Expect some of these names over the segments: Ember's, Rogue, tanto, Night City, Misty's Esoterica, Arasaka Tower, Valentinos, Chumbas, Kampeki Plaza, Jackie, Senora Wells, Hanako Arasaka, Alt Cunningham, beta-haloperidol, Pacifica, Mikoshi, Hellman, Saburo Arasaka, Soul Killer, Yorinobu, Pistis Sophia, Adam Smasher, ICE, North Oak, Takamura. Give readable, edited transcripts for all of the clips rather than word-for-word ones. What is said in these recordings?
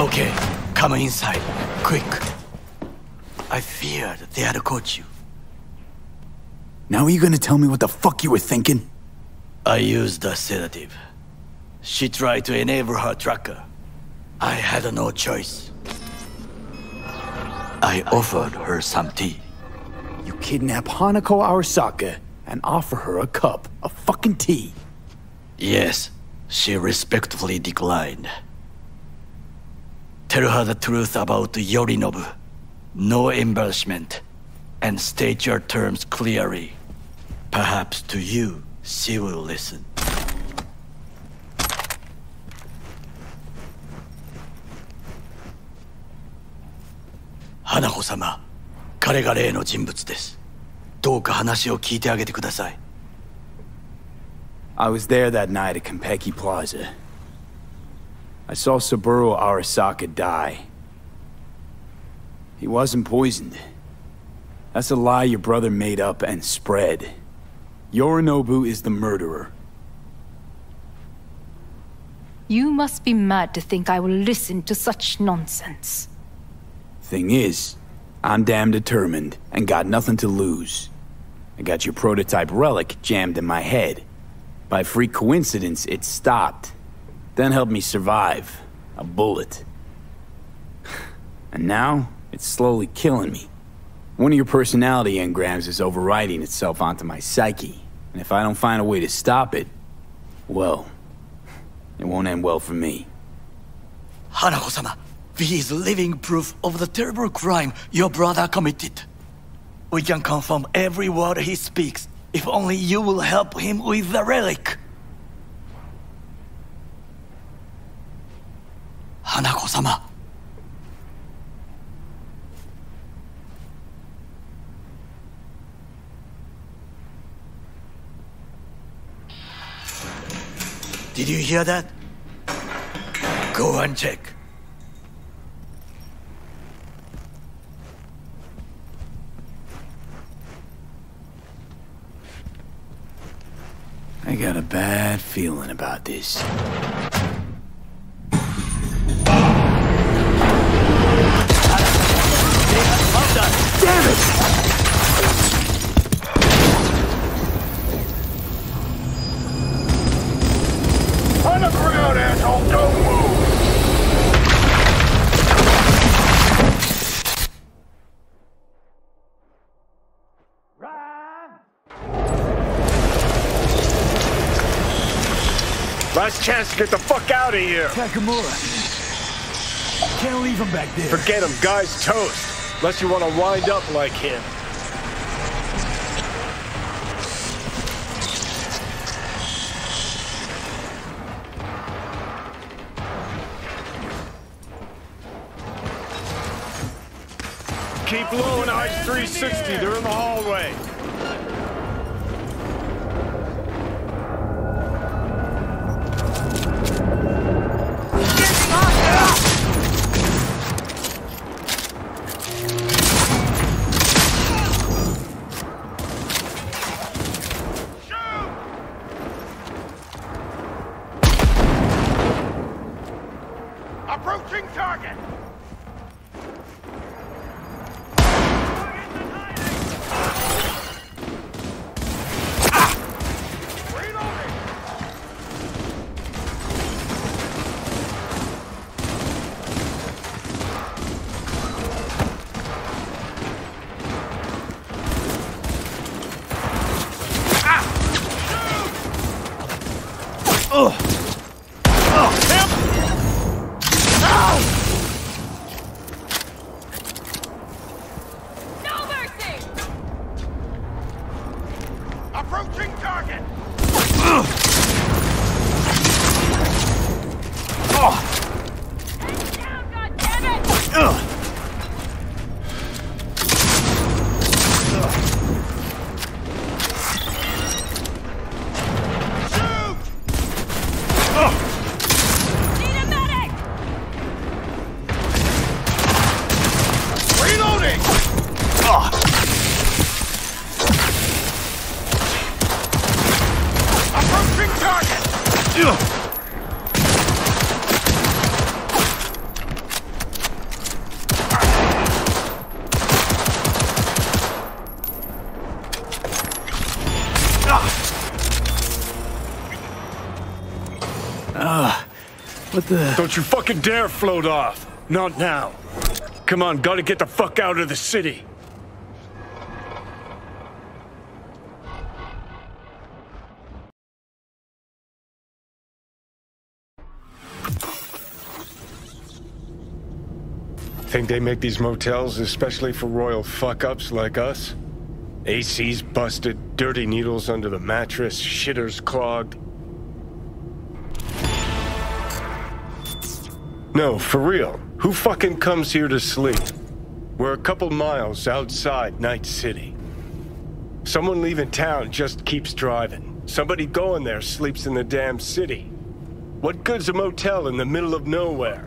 Okay, come inside, quick. I feared they had caught you. Now are you gonna tell me what the fuck you were thinking? I used a sedative. She tried to enable her tracker. I had no choice. I offered her some tea. You kidnap Hanako Arasaka and offer her a cup of fucking tea. Yes, she respectfully declined. Tell her the truth about Yorinobu. No embellishment. And state your terms clearly. Perhaps to you, she will listen. Hanako-sama, 彼が例の人物です。どうか話を聞いてあげてください。 I was there that night at Kampeki Plaza. I saw Saburo Arasaka die. He wasn't poisoned. That's a lie your brother made up and spread. Yorinobu is the murderer. You must be mad to think I will listen to such nonsense. Thing is, I'm damn determined and got nothing to lose. I got your prototype relic jammed in my head. By free coincidence, it stopped. Then helped me survive. A bullet. And now, it's slowly killing me. One of your personality engrams is overriding itself onto my psyche. And if I don't find a way to stop it, well, it won't end well for me. Hanako-sama, V is living proof of the terrible crime your brother committed. We can confirm every word he speaks. If only you will help him with the relic. Hanako-sama. Did you hear that? Go and check. I got a bad feeling about this. Damn it! On the ground, asshole! Don't move! Run! Last chance to get the fuck out of here! Takamura. Can't leave him back there. Forget him, guys, toast. Unless you want to wind up like him. Keep low in ICE 360. They're in the hallway. but the... Don't you fucking dare float off. Not now. Come on, gotta get the fuck out of the city. Think they make these motels especially for royal fuck-ups like us? AC's busted, dirty needles under the mattress, shitters clogged. No, for real. Who fucking comes here to sleep? We're a couple miles outside Night City. Someone leaving town just keeps driving. Somebody going there sleeps in the damn city. What good's a motel in the middle of nowhere?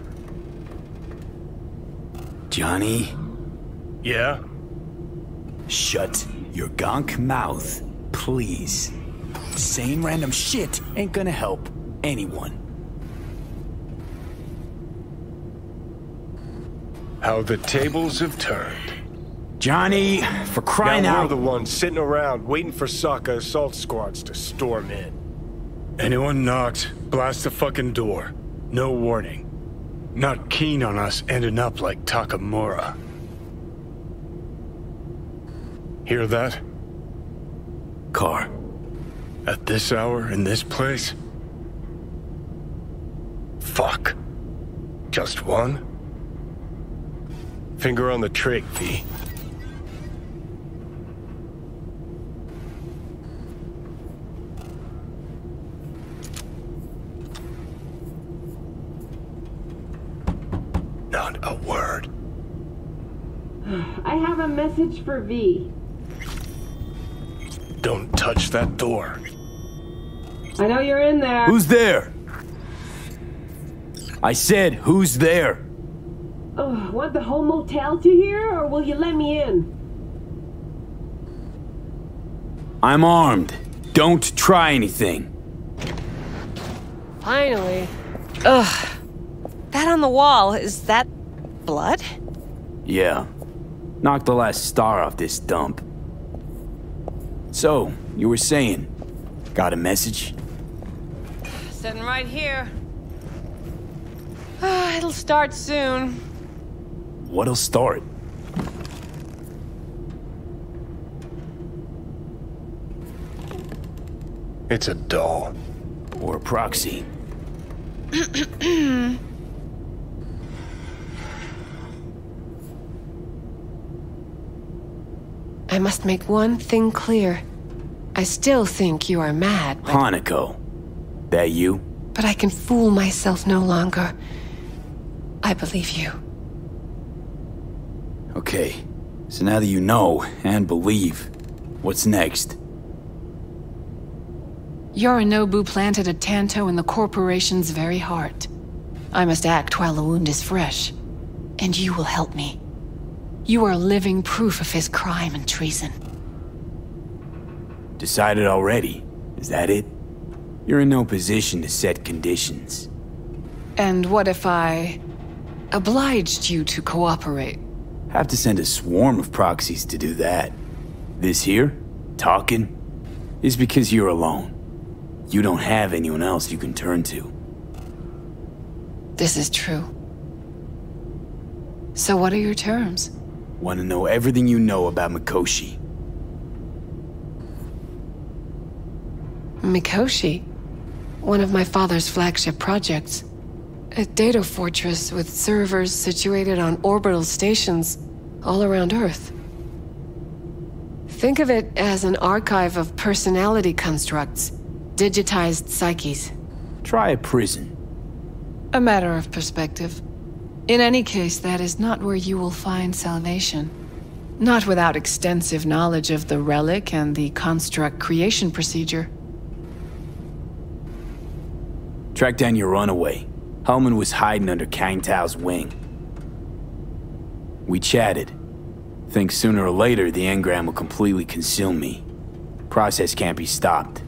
Johnny? Yeah? Shut your gonk mouth, please. Same random shit ain't gonna help anyone. How the tables have turned. Johnny, for crying out! Now we're the ones sitting around waiting for Sokka assault squads to storm in. Anyone knocks, blast the fucking door. No warning. Not keen on us ending up like Takamura. Hear that? Car. At this hour, in this place? Fuck. Just one? Finger on the trigger, V. Not a word. I have a message for V. Don't touch that door. I know you're in there. Who's there? I said, who's there? Oh, want the whole motel to hear, or will you let me in? I'm armed. Don't try anything. Finally. Ugh. That on the wall, is that blood? Yeah. Knocked the last star off this dump. So, you were saying, got a message? Sitting right here. It'll start soon. What'll start? It's a doll. Or a proxy. I must make one thing clear. I still think you are mad, but... Hanako. That you? But I can fool myself no longer. I believe you. Okay. So now that you know and believe, what's next? Yorinobu planted a tanto in the corporation's very heart. I must act while the wound is fresh. And you will help me. You are living proof of his crime and treason. Decided already? Is that it? You're in no position to set conditions. And what if I obliged you to cooperate? Have to send a swarm of proxies to do that. This here, talking, is because you're alone. You don't have anyone else you can turn to. This is true. So what are your terms? Want to know everything you know about Mikoshi. Mikoshi? One of my father's flagship projects. A data fortress with servers situated on orbital stations all around Earth. Think of it as an archive of personality constructs, digitized psyches. Try a prison. A matter of perspective. In any case, that is not where you will find salvation. Not without extensive knowledge of the relic and the construct creation procedure. Track down your runaway. Hellman was hiding under Kang Tao's wing. We chatted. Think sooner or later the engram will completely consume me. Process can't be stopped.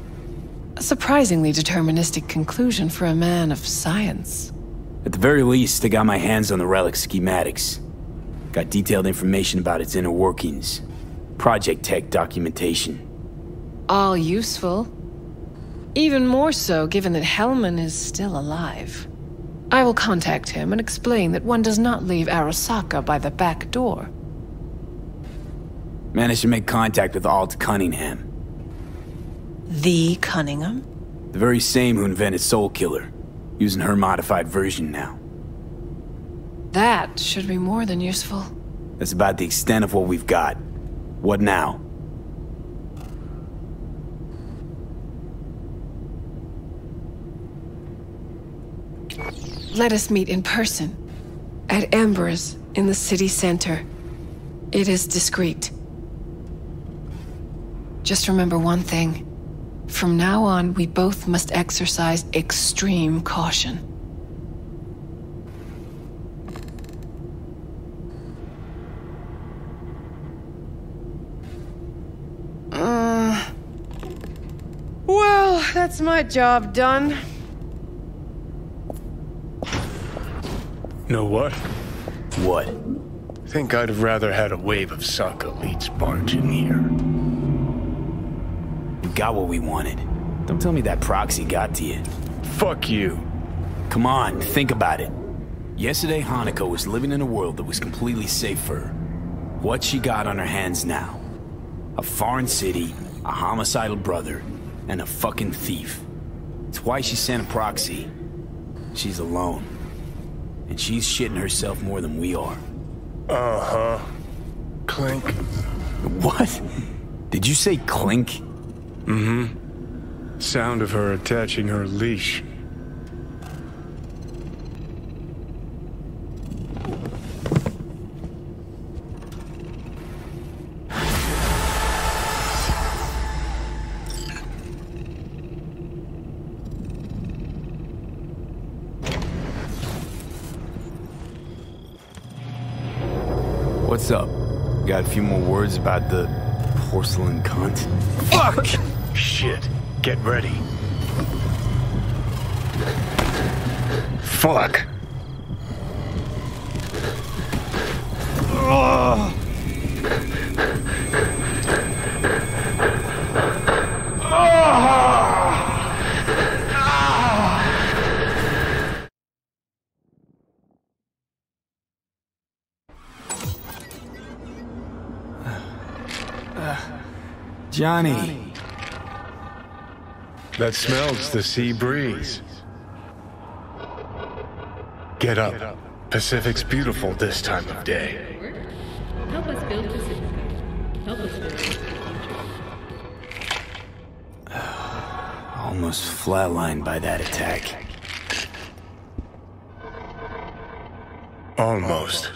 A surprisingly deterministic conclusion for a man of science. At the very least, I got my hands on the relic schematics. Got detailed information about its inner workings. Project tech documentation. All useful. Even more so, given that Hellman is still alive. I will contact him and explain that one does not leave Arasaka by the back door. Managed to make contact with Alt Cunningham. The Cunningham? The very same who invented Soul Killer, using her modified version now. That should be more than useful. That's about the extent of what we've got. What now? Let us meet in person, at Ember's, in the city center. It is discreet. Just remember one thing. From now on, we both must exercise extreme caution. Well, that's my job done. Know what? What? I think I'd have rather had a wave of Sock elites barge in here. Got what we wanted. Don't tell me that proxy got to you. Fuck you. Come on, think about it. Yesterday, Hanako was living in a world that was completely safe for her. What she got on her hands now? A foreign city, a homicidal brother, and a fucking thief. It's why she sent a proxy. She's alone. And she's shitting herself more than we are. Uh-huh. Clink. What? Did you say clink? Mm-hmm. Sound of her attaching her leash. What's up? Got a few more words about the porcelain cunt? Fuck! Shit, get ready. Fuck. Ugh. Johnny. That smells the sea breeze. Get up. Pacific's beautiful this time of day. Help us build Pacific. Help us build Pacific. Almost flatlined by that attack. Almost.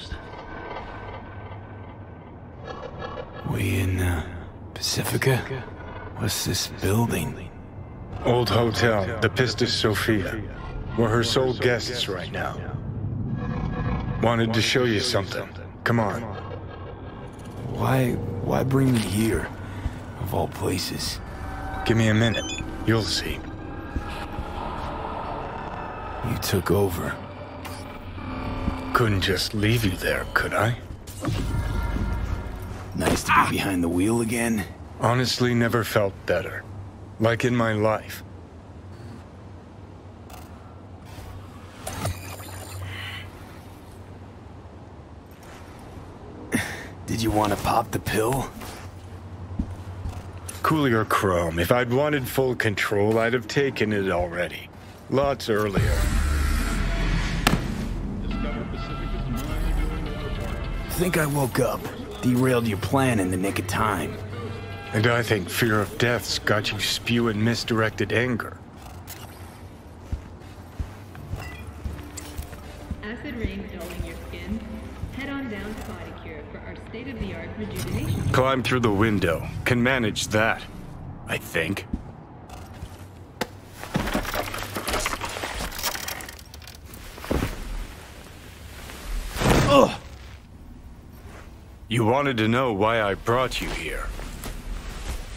We in Pacifica? What's this building? Old hotel, the Pistis Sophia. We're her sole guests right now. Wanted to show you something. Come on. Why bring me here, of all places? Give me a minute. You'll see. You took over. Couldn't just leave you there, could I? Nice to be behind the wheel again. Honestly, never felt better. Like in my life. Did you want to pop the pill? Coolie or chrome, if I'd wanted full control, I'd have taken it already. Lots earlier. Think I woke up, derailed your plan in the nick of time. And I think fear of death's got you spewing misdirected anger. Acid rain dulling your skin? Head on down to Body Cure for our state-of-the-art rejuvenation. Climb through the window. Can manage that, I think. Ugh. You wanted to know why I brought you here.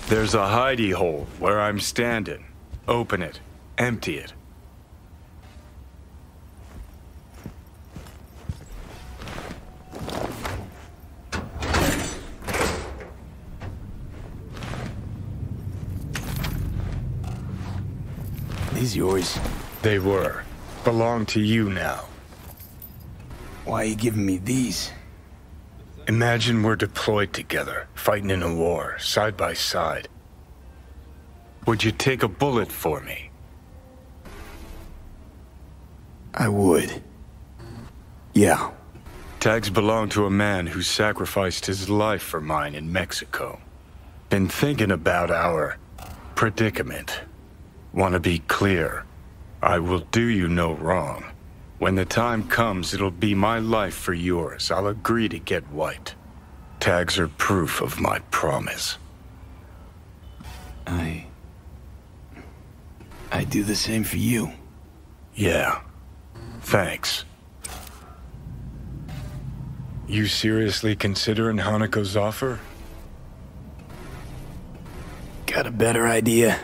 There's a hidey hole where I'm standing. Open it. Empty it. These yours? They were. belong to you now. Why are you giving me these? Imagine we're deployed together, fighting in a war, side by side. Would you take a bullet for me? I would. Yeah. Tags belong to a man who sacrificed his life for mine in Mexico. Been thinking about our predicament. Want to be clear, I will do you no wrong. When the time comes, it'll be my life for yours. I'll agree to get wiped. Tags are proof of my promise. I do the same for you. Yeah. Thanks. You seriously considering Hanako's offer? Got a better idea?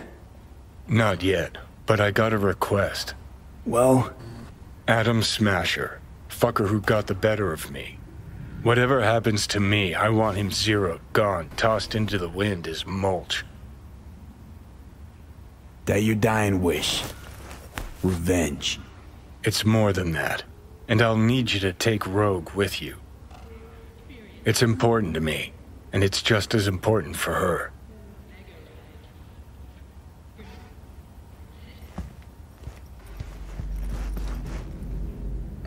Not yet, but I got a request. Well? Adam Smasher, fucker who got the better of me. Whatever happens to me, I want him zeroed, gone, tossed into the wind as mulch. That your dying wish. Revenge. It's more than that, and I'll need you to take Rogue with you. It's important to me, and it's just as important for her.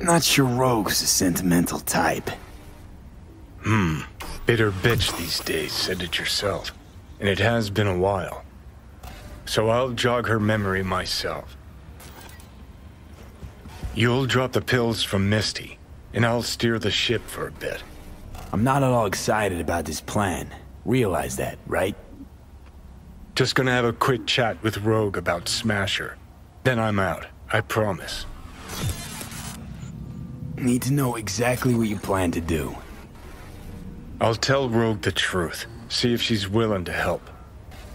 Not sure Rogue's a sentimental type. Bitter bitch these days, said it yourself. And it has been a while. So I'll jog her memory myself. You'll drop the pills from Misty, and I'll steer the ship for a bit. I'm not at all excited about this plan. Realize that, right? Just gonna have a quick chat with Rogue about Smasher. Then I'm out, I promise. Need to know exactly what you plan to do. I'll tell Rogue the truth. See if she's willing to help.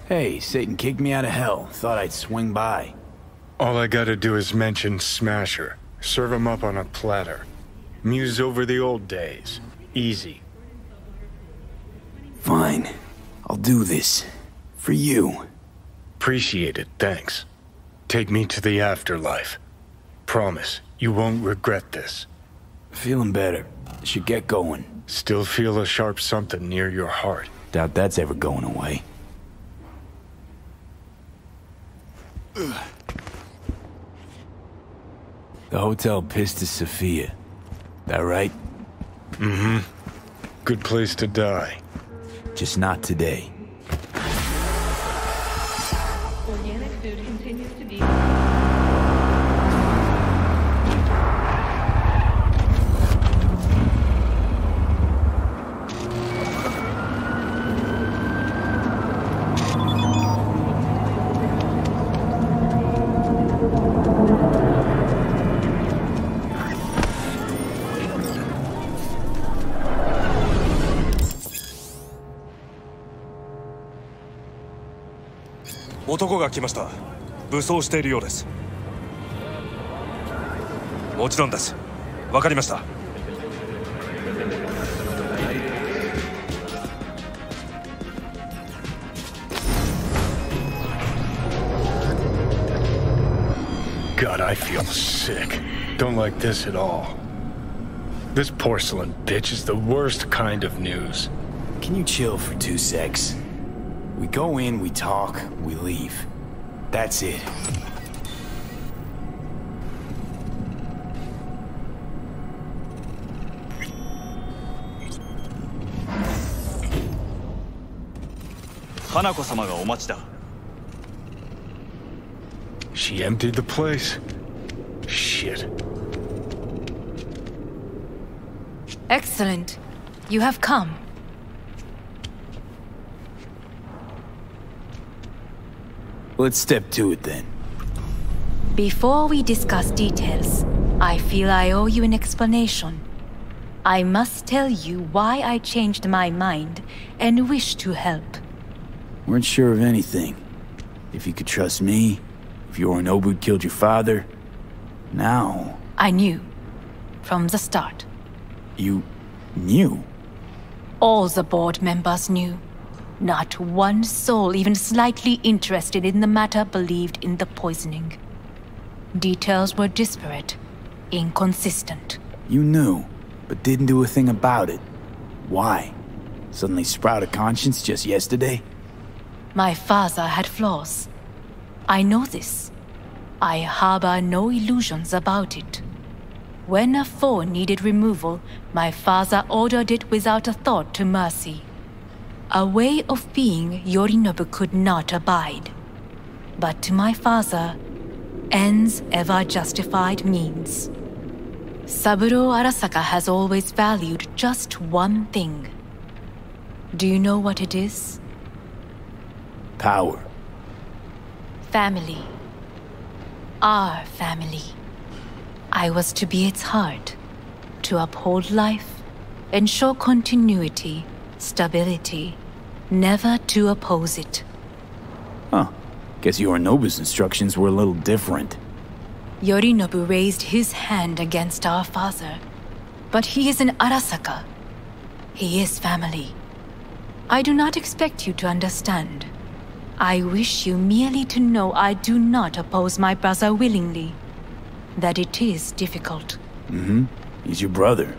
Hey, Satan kicked me out of hell. Thought I'd swing by. All I gotta do is mention Smasher. Serve him up on a platter. Muse over the old days. Easy. Fine. I'll do this. For you. Appreciate it, thanks. Take me to the afterlife. Promise, you won't regret this. Feeling better. Should get going. Still feel a sharp something near your heart. Doubt that's ever going away. Ugh. The hotel Pistis Sophia. That right? Mm-hmm. Good place to die. Just not today. Organic food continues to be... God, I feel sick. Don't like this at all. This porcelain bitch is the worst kind of news. Can you chill for 2 secs? We go in, we talk, we leave. That's it. Hanako-sama ga omachi da. She emptied the place. Shit. Excellent. You have come. Let's step to it, then. Before we discuss details, I feel I owe you an explanation. I must tell you why I changed my mind and wish to help. Weren't sure of anything. If you could trust me, if Yorinobu killed your father, now... I knew. From the start. You... knew? All the board members knew. Not one soul even slightly interested in the matter believed in the poisoning. Details were disparate, inconsistent. You knew, but didn't do a thing about it. Why? Suddenly sprout a conscience just yesterday? My father had flaws. I know this. I harbor no illusions about it. When a foe needed removal, my father ordered it without a thought to mercy. A way of being Yorinobu could not abide. But to my father, ends ever justified means. Saburo Arasaka has always valued just one thing. Do you know what it is? Power. Family. Our family. I was to be its heart, to uphold life, ensure continuity, stability, never to oppose it. Huh. Guess Yorinobu's instructions were a little different. Yorinobu raised his hand against our father, but he is an Arasaka. He is family. I do not expect you to understand. I wish you merely to know I do not oppose my brother willingly. That it is difficult. Mm-hmm. He's your brother.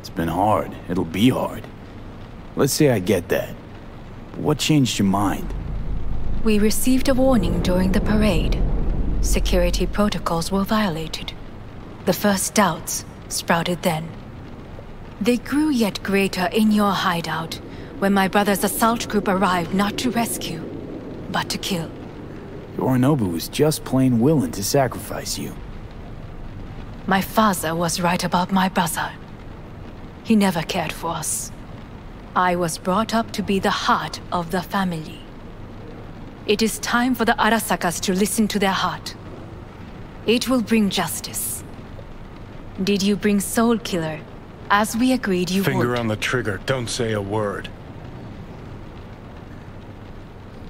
It's been hard. It'll be hard. Let's say I get that. But what changed your mind? We received a warning during the parade. Security protocols were violated. The first doubts sprouted then. They grew yet greater in your hideout, when my brother's assault group arrived not to rescue, but to kill. Yorinobu was just plain willing to sacrifice you. My father was right about my brother. He never cared for us. I was brought up to be the heart of the family. It is time for the Arasakas to listen to their heart. It will bring justice. Did you bring Soul Killer, as we agreed you would? Finger on the trigger, don't say a word.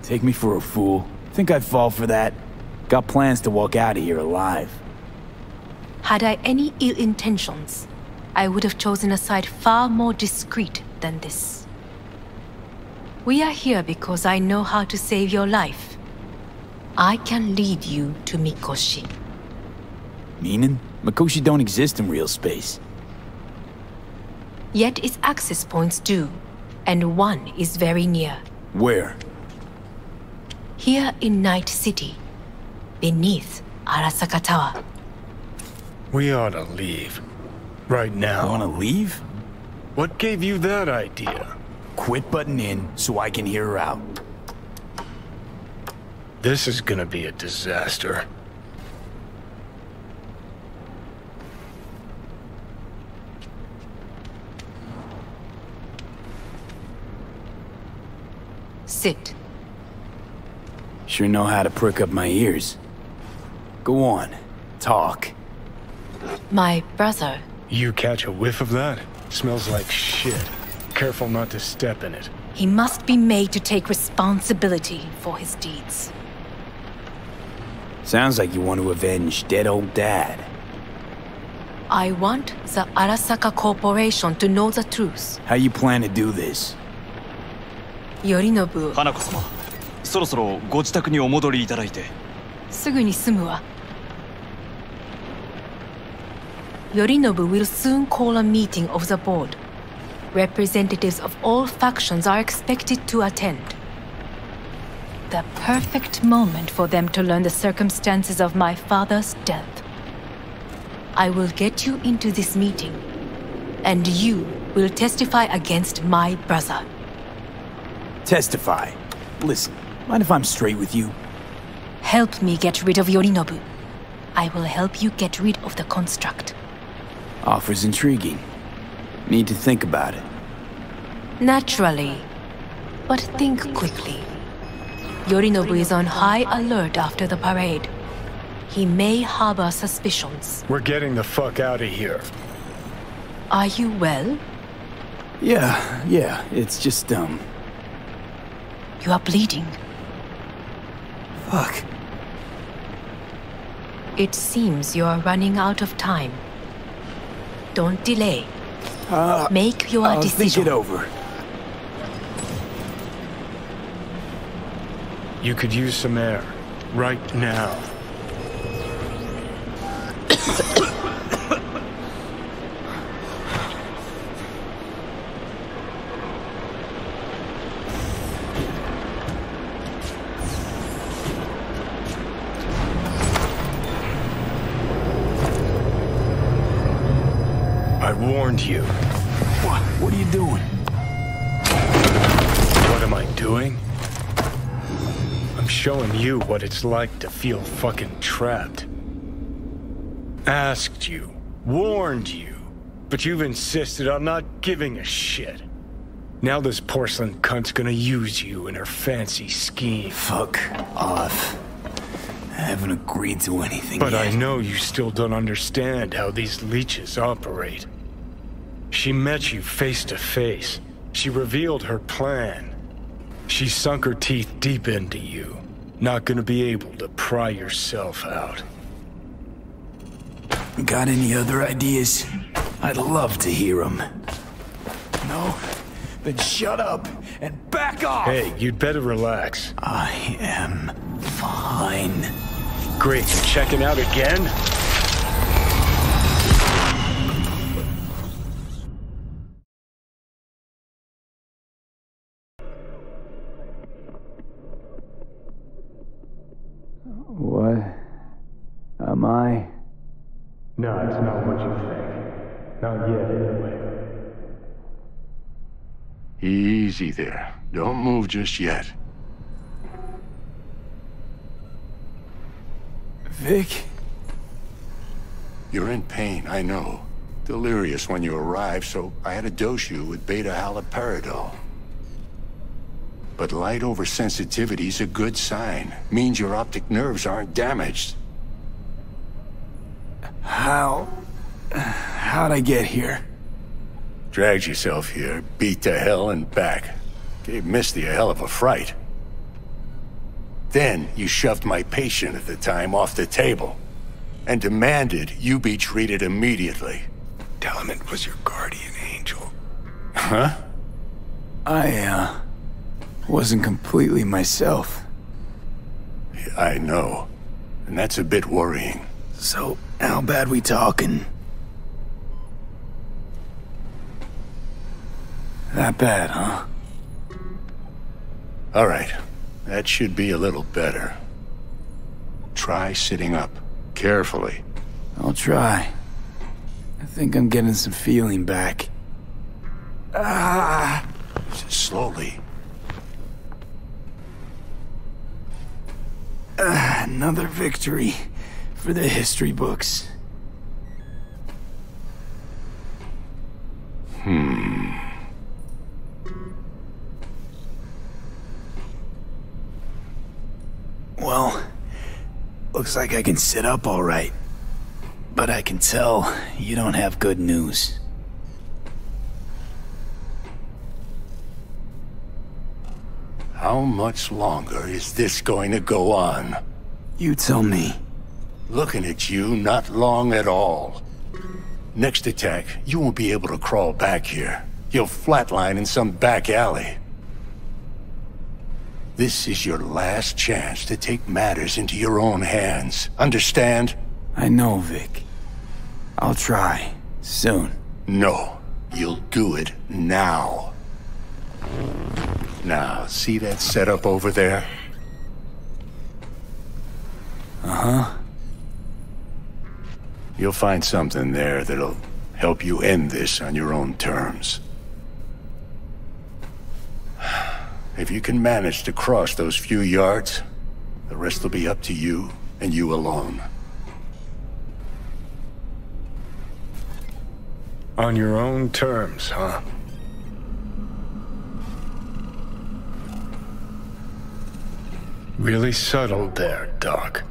Take me for a fool. Think I'd fall for that? Got plans to walk out of here alive. Had I any ill intentions, I would have chosen a side far more discreet than this. We are here because I know how to save your life. I can lead you to Mikoshi. Meaning? Mikoshi don't exist in real space. Yet its access points do, and one is very near. Where? Here in Night City, beneath Arasaka Tower. We ought to leave. Right now. Want to leave? What gave you that idea? Quit butting in so I can hear her out. This is gonna be a disaster. Sit. Sure know how to prick up my ears. Go on, talk. My brother. You catch a whiff of that? Smells like shit. Careful not to step in it. He must be made to take responsibility for his deeds. Sounds like you want to avenge dead old dad. I want the Arasaka Corporation to know the truth. How you plan to do this? Yorinobu. Hanako-sama, soro-soro go jitaku ni omodori itadaite. Sugu ni sumu wa. Yorinobu will soon call a meeting of the board. Representatives of all factions are expected to attend. The perfect moment for them to learn the circumstances of my father's death. I will get you into this meeting, and you will testify against my brother. Testify? Listen, mind if I'm straight with you? Help me get rid of Yorinobu. I will help you get rid of the construct. Offer's intriguing. Need to think about it. Naturally. But think quickly. Yorinobu is on high alert after the parade. He may harbor suspicions. We're getting the fuck out of here. Are you well? Yeah, it's just, You are bleeding. Fuck. It seems you are running out of time. Don't delay. Make your decision. Think it over. You could use some air right now. beyond you. What are you doing? What am I doing? I'm showing you what it's like to feel fucking trapped. Asked you, warned you, but you've insisted on not giving a shit. Now this porcelain cunt's gonna use you in her fancy scheme. Fuck off. I haven't agreed to anything yet. But I know you still don't understand how these leeches operate. She met you face to face. She revealed her plan. She sunk her teeth deep into you. Not gonna be able to pry yourself out. Got any other ideas? I'd love to hear them. No? Then shut up and back off! Hey, you'd better relax. I am fine. Great, you checking out again? What am I? No, it's not what you think. Not yet, anyway. Easy there. Don't move just yet. Vic? You're in pain, I know. Delirious when you arrived, so I had to dose you with beta-haloperidol. But light oversensitivity's a good sign. Means your optic nerves aren't damaged. How'd I get here? Dragged yourself here, beat to hell and back. Gave Misty a hell of a fright. Then you shoved my patient at the time off the table and demanded you be treated immediately. Tell him it was your guardian angel. Huh? I wasn't completely myself. I know. And that's a bit worrying. So, how bad we talking? That bad, huh? All right. That should be a little better. Try sitting up. Carefully. I'll try. I think I'm getting some feeling back. Ah! Slowly. Another victory for the history books. Well, looks like I can sit up all right. But I can tell you don't have good news. How much longer is this going to go on? You tell me. Looking at you, not long at all. Next attack, you won't be able to crawl back here. You'll flatline in some back alley. This is your last chance to take matters into your own hands. Understand? I know, Vic. I'll try. Soon. No. You'll do it now. Now, see that setup over there? Uh-huh. You'll find something there that'll help you end this on your own terms. If you can manage to cross those few yards, the rest will be up to you and you alone. On your own terms, huh? Really subtle there, Doc.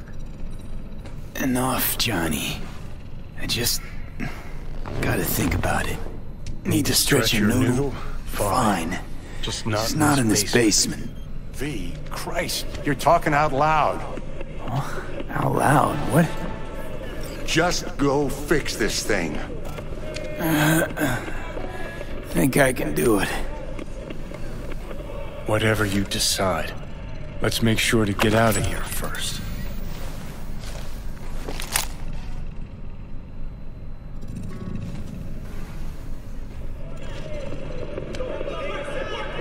Enough, Johnny. I just gotta think about it. Need to stretch your noodle? Fine. Just not in this basement. V, Christ, you're talking out loud. Oh, out loud? What? Just go fix this thing. Think I can do it. Whatever you decide, let's make sure to get out of here first.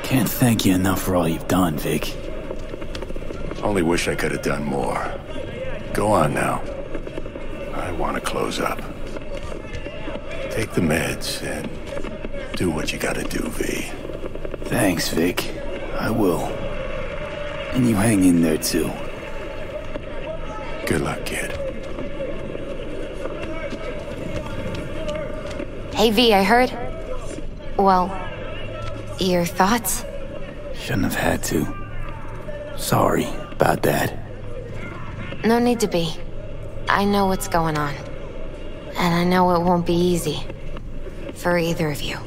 Can't thank you enough for all you've done, Vic. Only wish I could have done more. Go on now. I want to close up. Take the meds and do what you gotta do, V. Thanks, Vic. I will. And you hang in there, too. Good luck, kid. Hey, V, I heard... well... your thoughts? Shouldn't have had to. Sorry about that. No need to be. I know what's going on. And I know it won't be easy. For either of you.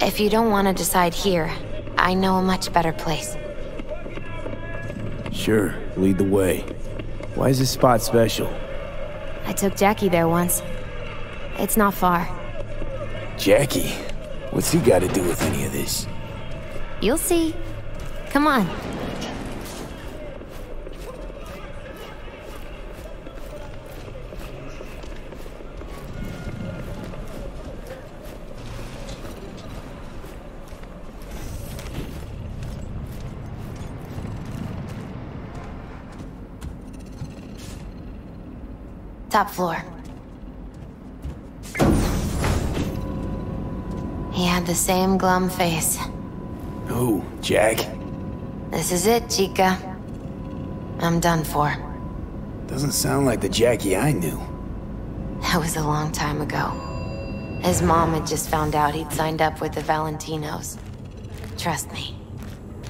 If you don't want to decide here, I know a much better place. Sure, lead the way. Why is this spot special? I took Jackie there once. It's not far. Jackie? What's he got to do with any of this? You'll see. Come on. Top floor. He had the same glum face. Who, Jack? This is it, Chica. I'm done for. Doesn't sound like the Jackie I knew. That was a long time ago. His mom had just found out he'd signed up with the Valentinos. Trust me.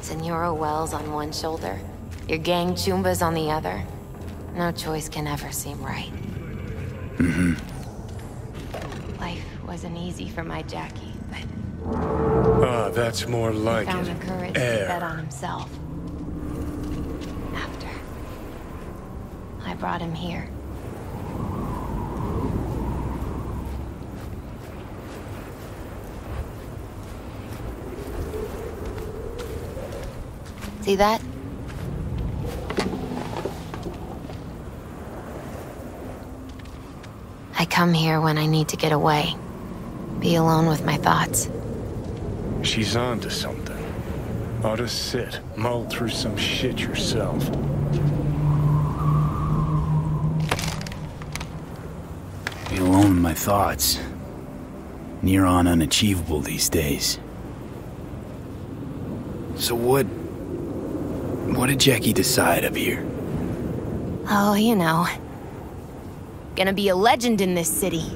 Senora Wells on one shoulder, your gang Chumbas on the other. No choice can ever seem right. Mm-hmm. Life wasn't easy for my Jackie, but... ah, that's more like it. He found the courage to bet on himself. After... I brought him here. See that? I come here when I need to get away. Be alone with my thoughts. She's onto something. Ought to sit, mull through some shit yourself. Be alone with my thoughts. Near on unachievable these days. So what did Jackie decide up here? Oh, you know. Gonna be a legend in this city.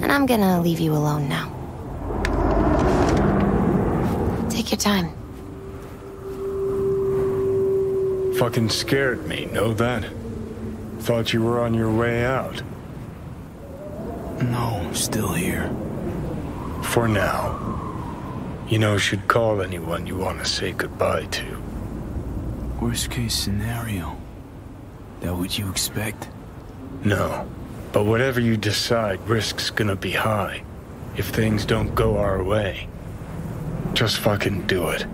And I'm gonna leave you alone now. Take your time. Fucking scared me, know that? Thought you were on your way out. No, still here. For now. You know, should call anyone you want to say goodbye to. Worst case scenario. That what you expect? No. But whatever you decide, risk's gonna be high. If things don't go our way. Just fucking do it.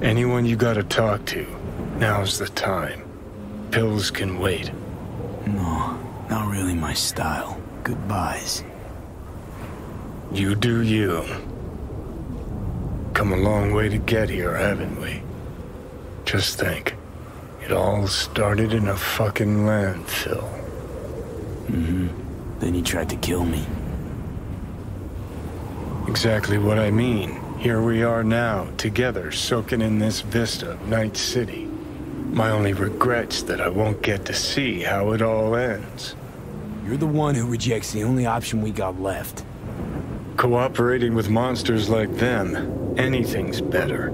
Anyone you gotta talk to, now's the time. Pills can wait. No, not really my style. Goodbyes. You do you. Come a long way to get here, haven't we? Just think. It all started in a fucking landfill. Mm-hmm. Then he tried to kill me. Exactly what I mean. Here we are now, together, soaking in this vista of Night City. My only regret's that I won't get to see how it all ends. You're the one who rejects the only option we got left. Cooperating with monsters like them, anything's better.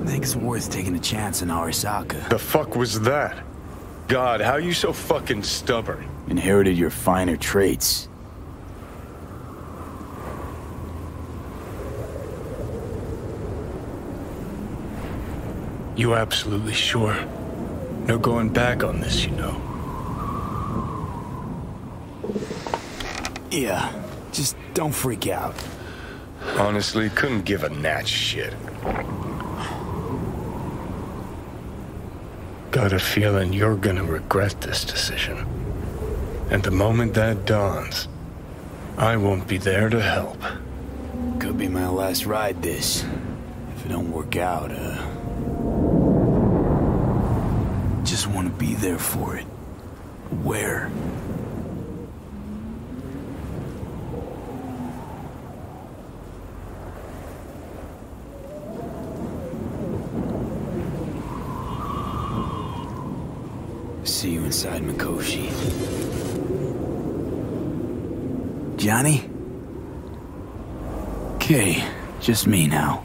I think it's worth taking a chance on Arasaka. The fuck was that? God, how are you so fucking stubborn? Inherited your finer traits. You absolutely sure? No going back on this, you know. Yeah, just don't freak out. Honestly, couldn't give a gnat's shit. Got a feeling you're gonna regret this decision. And the moment that dawns, I won't be there to help. Could be my last ride, this. If it don't work out, Just wanna be there for it. Where? See you inside, Mikoshi. Johnny? Okay, just me now.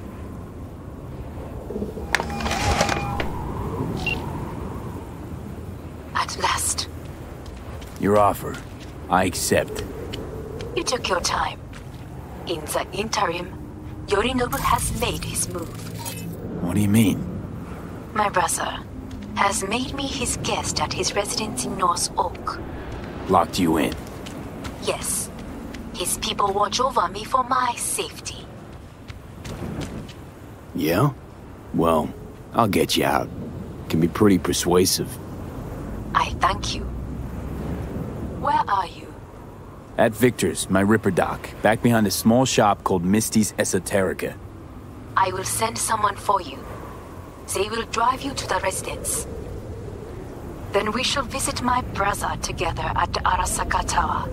At last. Your offer, I accept. You took your time. In the interim, Yorinobu has made his move. What do you mean? My brother has made me his guest at his residence in North Oak. Locked you in? Yes. His people watch over me for my safety. Yeah? Well, I'll get you out. Can be pretty persuasive. I thank you. Where are you? At Victor's, my Ripper dock, back behind a small shop called Misty's Esoterica. I will send someone for you. They will drive you to the residence. Then we shall visit my brother together at the Arasaka Tower.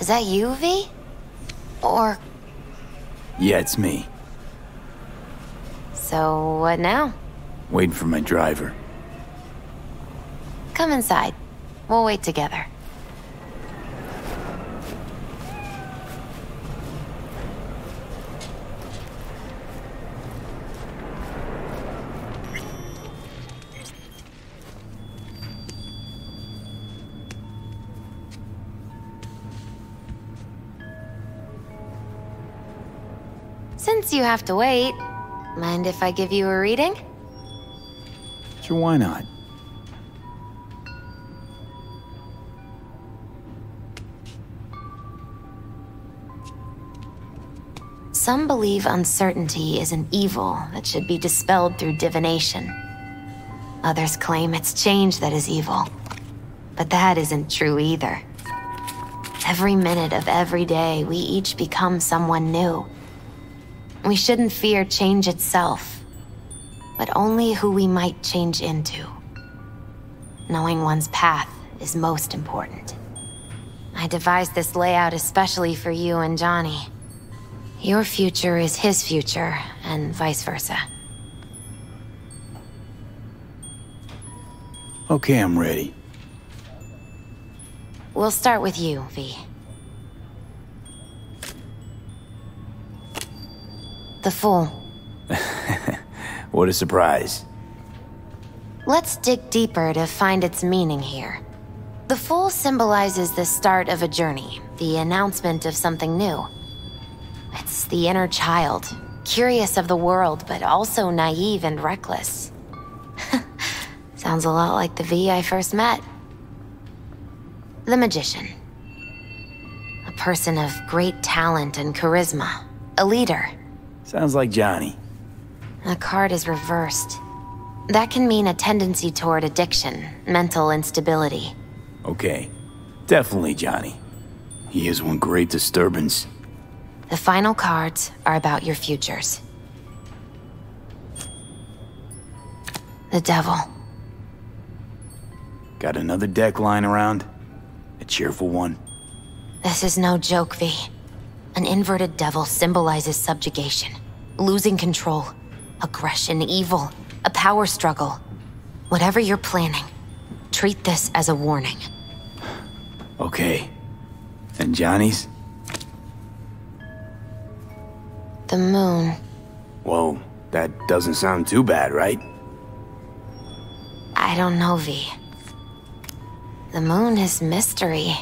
Is that you, V? Or... Yeah, it's me. So, what now? Waiting for my driver. Come inside. We'll wait together. Since you have to wait, mind if I give you a reading? Sure, why not? Some believe uncertainty is an evil that should be dispelled through divination. Others claim it's change that is evil, but that isn't true either. Every minute of every day, we each become someone new. We shouldn't fear change itself, but only who we might change into. Knowing one's path is most important. I devised this layout especially for you and Johnny. Your future is his future, and vice versa. Okay, I'm ready. We'll start with you, V. The Fool. What a surprise. Let's dig deeper to find its meaning here. The Fool symbolizes the start of a journey, the announcement of something new. It's the inner child, curious of the world, but also naive and reckless. Sounds a lot like the V I first met. The Magician. A person of great talent and charisma, a leader. Sounds like Johnny. The card is reversed. That can mean a tendency toward addiction, mental instability. Okay. Definitely Johnny. He is one great disturbance. The final cards are about your futures. The Devil. Got another deck lying around? A cheerful one? This is no joke, V. An inverted devil symbolizes subjugation, losing control, aggression, evil, a power struggle. Whatever you're planning, treat this as a warning. Okay. And Johnny's? The Moon. Whoa, that doesn't sound too bad, right? I don't know, V. The Moon is mystery.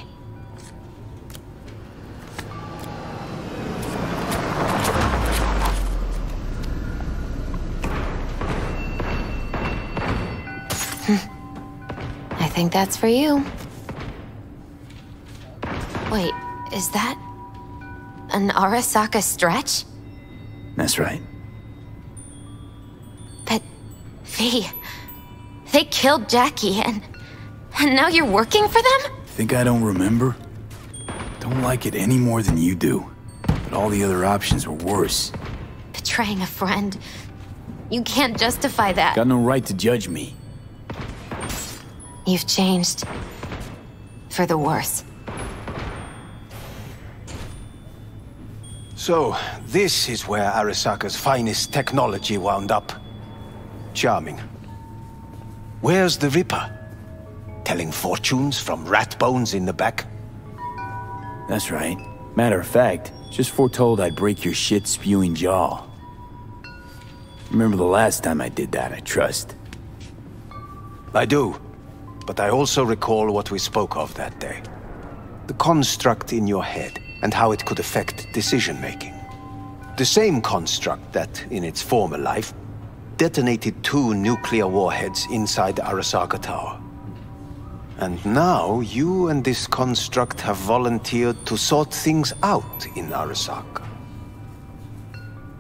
think that's for you. Wait, is that an Arasaka stretch? That's right. But they killed Jackie and now you're working for them? Think I don't remember? Don't like it any more than you do. But all the other options were worse. Betraying a friend. You can't justify that. Got no right to judge me. You've changed. For the worse. So, this is where Arasaka's finest technology wound up. Charming. Where's the Ripper? Telling fortunes from rat bones in the back? That's right. Matter of fact, just foretold I'd break your shit-spewing jaw. Remember the last time I did that, I trust. I do. But I also recall what we spoke of that day. The construct in your head. And how it could affect decision-making. The same construct that, in its former life, detonated 2 nuclear warheads inside the Arasaka Tower. And now you and this construct have volunteered to sort things out in Arasaka.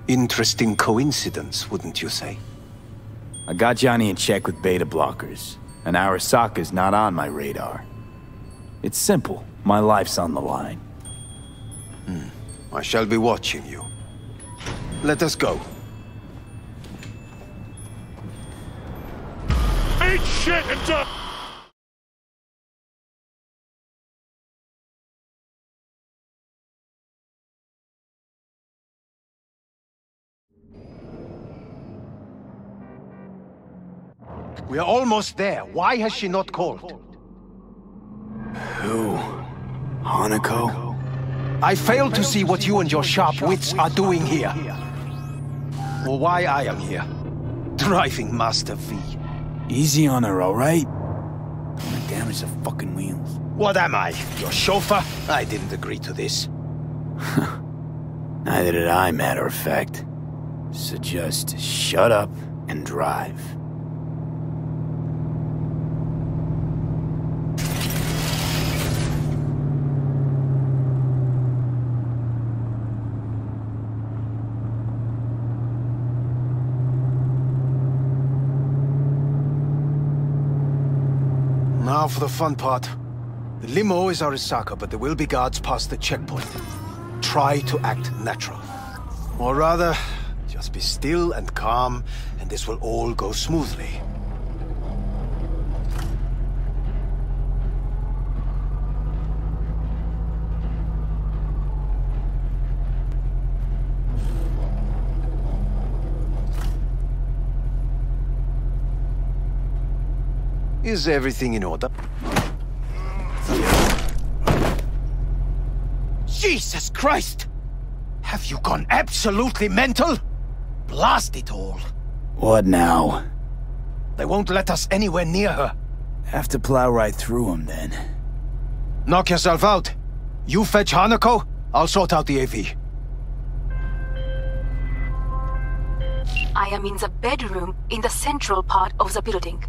Interesting coincidence, wouldn't you say? I got Johnny in check with beta blockers, and Arasaka's not on my radar. It's simple. My life's on the line. I shall be watching you. Let us go. Eat shit and die! We are almost there. Why has she not called? Who? Hanako? I fail to see what you and your sharp wits are doing here. Or why I am here. Driving Master V. Easy on her, alright? I'm gonna damage the fucking wheels. What am I? Your chauffeur? I didn't agree to this. Neither did I, matter of fact. So just shut up and drive. Now for the fun part. The limo is Arasaka, but there will be guards past the checkpoint. Try to act natural. Or rather, just be still and calm, and this will all go smoothly. Is everything in order? Jesus Christ! Have you gone absolutely mental? Blast it all! What now? They won't let us anywhere near her. Have to plow right through them then. Knock yourself out. You fetch Hanako, I'll sort out the AV. I am in the bedroom in the central part of the building.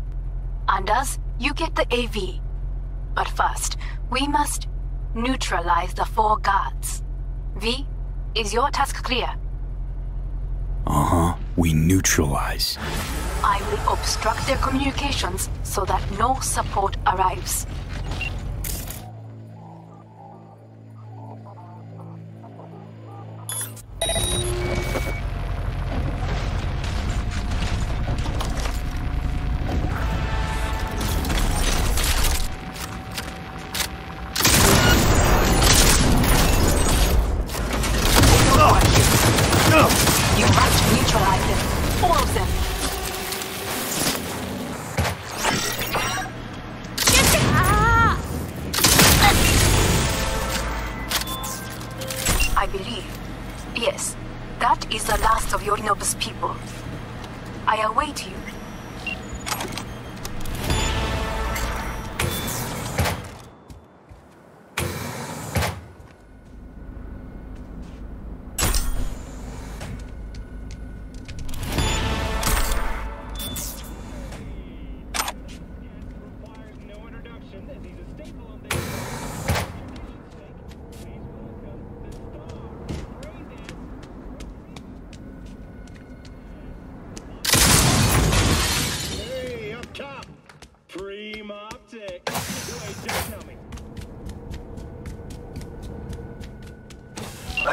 And us, you get the AV. But first, we must neutralize the 4 guards. V, is your task clear? We neutralize. I will obstruct their communications so that no support arrives. Yorinobu's people. I await you.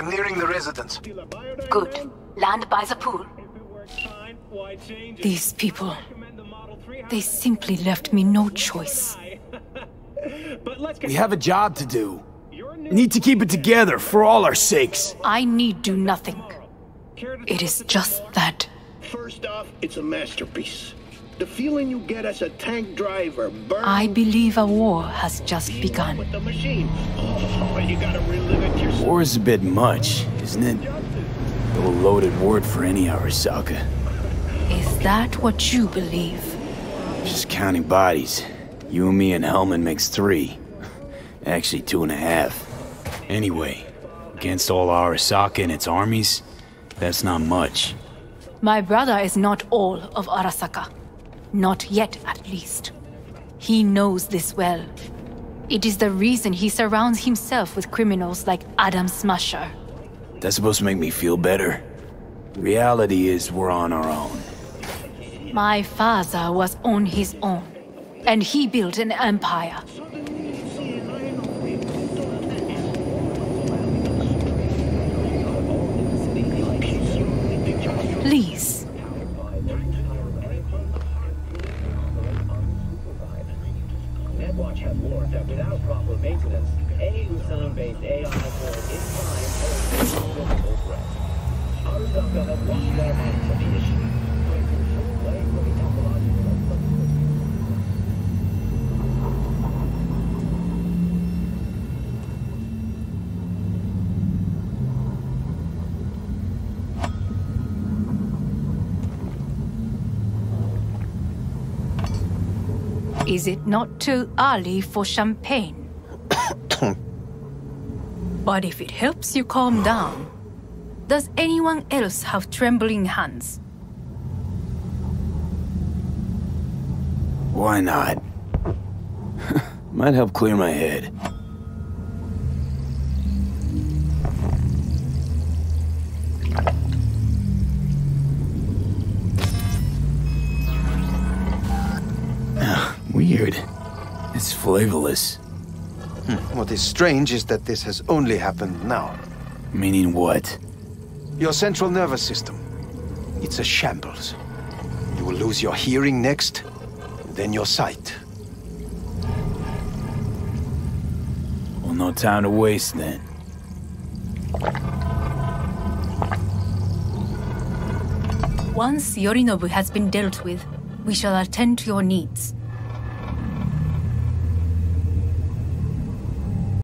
I'm nearing the residence. Good. Land by the pool. These people... they simply left me no choice. We have a job to do. Need to keep it together, for all our sakes. I need do nothing. It is just that. First off, it's a masterpiece. The feeling you get as a tank driver burns. I believe a war has just begun. With the machine. Oh, you gotta relive it yourself. War is a bit much, isn't it? A loaded word for any Arasaka. Is that what you believe? Just counting bodies. You and me and Hellman makes 3. Actually 2.5. Anyway, against all Arasaka and its armies, that's not much. My brother is not all of Arasaka. Not yet, at least. He knows this well. It is the reason he surrounds himself with criminals like Adam Smasher. That's supposed to make me feel better. Reality is we're on our own. My father was on his own, and he built an empire. Please. Without proper maintenance, any Lucerne-based AI board is fine or is still threat. Arasaka has watched their hands on the issue. Is it not too early for champagne? But if it helps you calm down, does anyone else have trembling hands? Why not? Might help clear my head. Weird. It's flavorless. What is strange is that this has only happened now. Meaning what? Your central nervous system. It's a shambles. You will lose your hearing next, then your sight. Well, no time to waste then. Once Yorinobu has been dealt with, we shall attend to your needs.